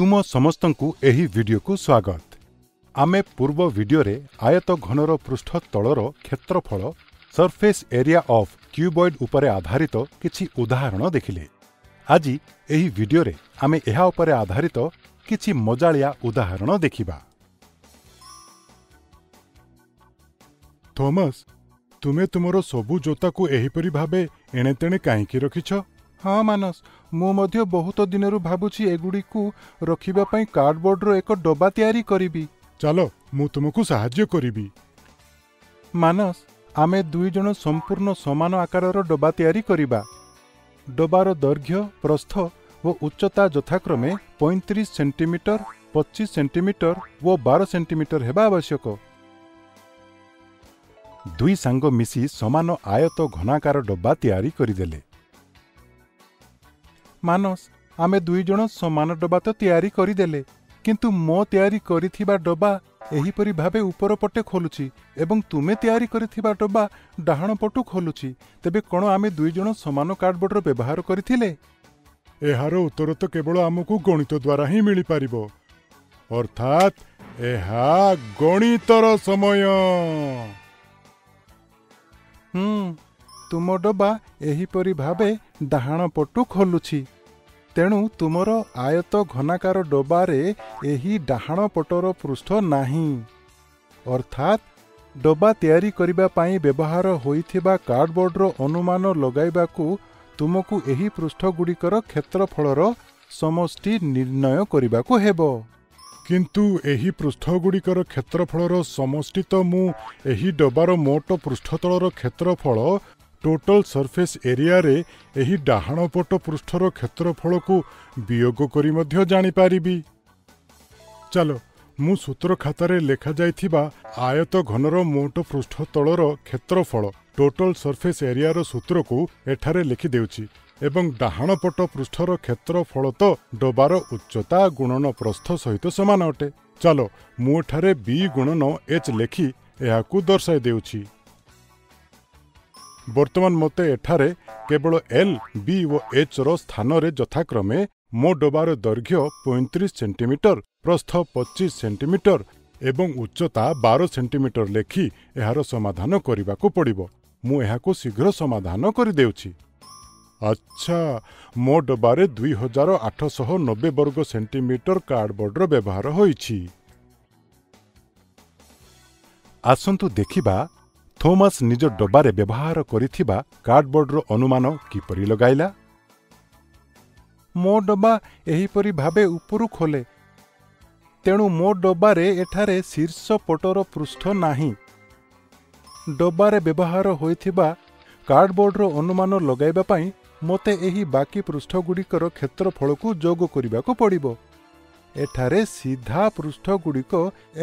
तुम समस्त एही वीडियो को स्वागत। आमे पूर्व वीडियो रे आयत घनर पृष्ठ तलर क्षेत्रफल सरफेस एरिया ऑफ क्यूबॉइड उपरे आधारित किछि उदाहरण देखिले। आज एही वीडियो रे आमे एहा उपरे आधारित किछि मजालिया उदाहरण देखिबा। थॉमस, तुमे तुमरो सबु जोता को एही परि भाबे एणेतेणे काहेकि रखिछो? हाँ मानस, मु मध्य बहुत दिनरु भाबुछि एगुडी को रखिबा पई कार्डबोर्ड रो एक डब्बा तयारी करिबी। चलो मु तुमको साहाय्य करिबी। मानस, आमे दुई जण संपूर्ण समान आकार डब्बा तयारी करिबा। डब्बार दैर्घ्य, प्रस्थ व उच्चता यथाक्रमे 35 सेंटीमीटर, 25 सेंटीमीटर व 12 सेंटीमीटर हेबा आवश्यक। दुई सांग मिसी समान आयत घनाकार डब्बा तयारी करिदेले। मानस, आमे दुई जण समान डब्बा तो तयारी करिदेले, किंतु मो तयारी करिथिबा डब्बा एहिपरि भाबे उपर पटे खोलुछि एवं तुमे तयारी करिथिबा डब्बा डाहण पटु खोलुछि। तबे कोन आमे दुई जण समान कार्डबोर्ड रो व्यवहार करिथिले? एहार उत्तर तो केवल आमको गणित द्वारा ही मिली पारिबो। अर्थात एहा गणितर समय। तुम डब्बा एहिपरि भाबे डाहण पटु खोलुछि, तेणु तुमर आयत घनाकार डबारे एही डाहण पटर पृष्ठ नाही। अर्थात डबा तयारी करिबा पई व्यवहार होइथिबा कार्डबोर्ड रो अनुमान लगाइबा को तुमको एही पृष्ठ गुडीकर क्षेत्रफलर समष्टि निर्णय करिबा को हेबो। किंतु एही पृष्ठ गुडीकर क्षेत्रफलर समष्टि तो मु एही डबार मोट पृष्ठतलर क्षेत्रफल टोटल सरफेस एरिया रे एही डाहण पट पृष्ठर क्षेत्रफल को वियोग करी मध्य जानि पारिबी। चलो मु सूत्र खातारे लेखा जाइथिबा आयत घनर मोट पृष्ठ तलर क्षेत्रफल टोटल सरफेस एरिया रो सूत्र को एठारे लिखि देउछि एवं डाहण पट पृष्ठर क्षेत्रफल तो डबार उच्चता गुणन प्रस्थ सहित समान अटे। चलो मु एठारे बी गुणन एच लेखि एहाकु दर्शाइ देउछि। वर्तमान मते एठारे केवल एल, बी व एच रो स्थान रे यथाक्रमे मो डबार दैर्घ्य 35 सेंटीमीटर, प्रस्थ 25 सेंटीमीटर एवं उच्चता 12 सेंटीमीटर लेखि एहार समाधान करबाकू पड़िबो। मु एहाकू शीघ्र समाधान करि देउछि। अच्छा, मो डबारे 2890 वर्ग सेंटीमीटर कार्डबोर्ड रो व्यवहार होईछि। आसंतु देखिबा थॉमस निज डबारे व्यवहार करिथिबा कार्डबोर्ड रो अनुमान किपरि लगाइला। मो डबा एहिपरि भाबे उपरु खोले, तेणु मो डबारे एठारे शीर्ष पटर पृष्ठ नाही। डबारे व्यवहार होइथिबा कार्डबोर्ड रो अनुमान लगाइबा पई मते एही बाकी पृष्ठ गुडीकर क्षेत्रफल को जोग करिबाको पड़िबो। एठारे सीधा पृष्ठ गुड़िक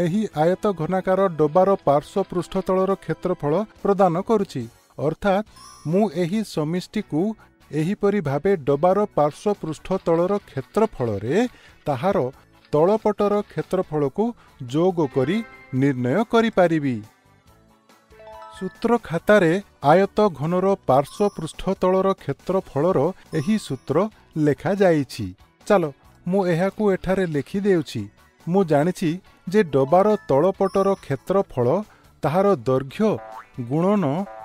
एही आयत घनाकार डबार पार्श्व पृष्ठतलर क्षेत्रफल प्रदान करुछि। अर्थात मु एही समिष्टि को एहीपरि भाबे डबार पार्श्व पृष्ठतलर क्षेत्रफल रे ताहार तलपटर क्षेत्रफल को जोग करी निर्णय करि पारिबी। सूत्र खातारे आयत घनर पार्श्व पृष्ठतलर क्षेत्रफलर एही सूत्र लेखा जाइछि। चलो मु एहाकू एठारे लिखि देउछि। मु जानिछि जे डबार तलपटर क्षेत्रफल ताहार दैर्घ्य गुणन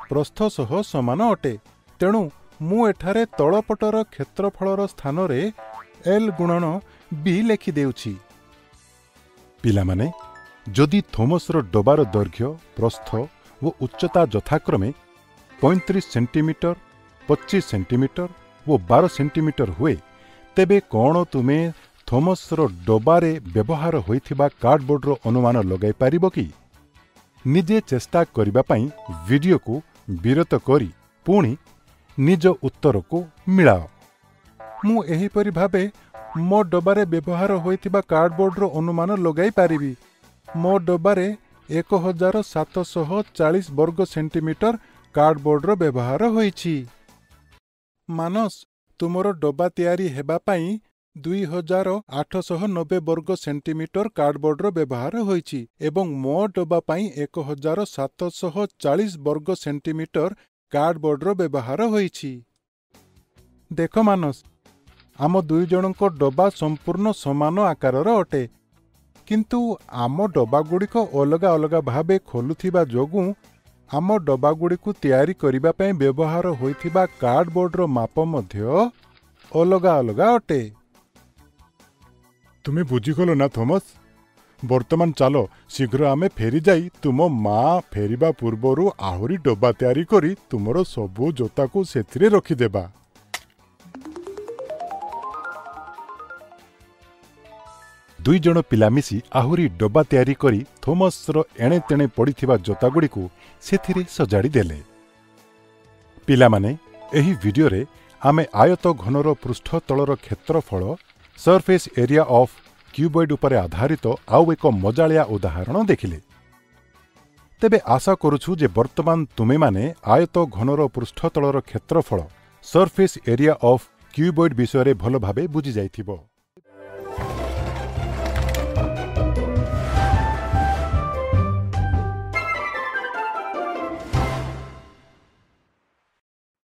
प्रस्थ सह समान अटे, तेणु मु एठारे तलपटर क्षेत्रफलर स्थान रे एल गुणन बी लिखि देउछि। पिलामाने जदि थॉमस रो डबार दैर्घ्य, प्रस्थ व उच्चता यथाक्रमे 35 सेंटीमीटर, 25 सेंटीमीटर व 12 सेंटीमीटर हुए, तेबे कौन तुमे थॉमस रो डबारे व्यवहार होइथिबा कार्डबोर्ड रो अनुमान लगाई पारिबो कि? निजे चेष्टा करिबा पई वीडियो को विरत करी पुणी निज उत्तर को मिलाओ। मु एही परि भाबे मो डबारे व्यवहार होइथिबा कार्डबोर्ड रो अनुमान लगाई पारिबी। मो डबारे 1740 वर्ग सेंटीमीटर कार्डबोर्ड रो व्यवहार होइछि। मानस, तुमरो डब्बा तयारी हेबा पई 2890 वर्ग सेंटीमीटर कार्डबोर्ड रो व्यवहार होईछि एवं मो डब्बा पई 1740 वर्ग सेंटीमीटर कार्डबोर्ड रो व्यवहार होईछि। देखो मानस, आम दुई जणक डबा संपूर्ण समान आकारर अटे, किंतु आम डबागुड़िक अलगा अलगा भावे खोलुथिबा जोगुं आम डबागुड़िकु तयारी करिबा पई व्यवहार होइथिबा कार्डबोर्डर माप मध्य अलगा अलगा अटे। तुम्हें बुझीगलो ना थॉमस? बर्तमान चालो शीघ्र आमे फेरी जाई तुम माँ फेरिबा पूर्वरु आहुरी डबा तैयारी करी तुमरो सबु जोता को सेथिरे रखिदेबा। दुई जण पिला मिसी आहुरी डबा तैयारी करी थॉमसर एणे तेणे पड़िथिबा जोतागुड़ी को सेथिरे सजाड़ी देले। पिलामाने एही वीडियो रे आमे आयत घनर पृष्ठ तलर क्षेत्रफल सरफेस एरिया ऑफ क्यूबॉइड उपरे आधारित आउ एक मजालिया उदाहरण देखिले। तेबे आशा करुछु जे वर्तमान तुमे माने आयत घनर पृष्ठतलर क्षेत्रफल सरफेस एरिया ऑफ क्यूबॉइड विषय भल भाबे बुझी जाइथिबो।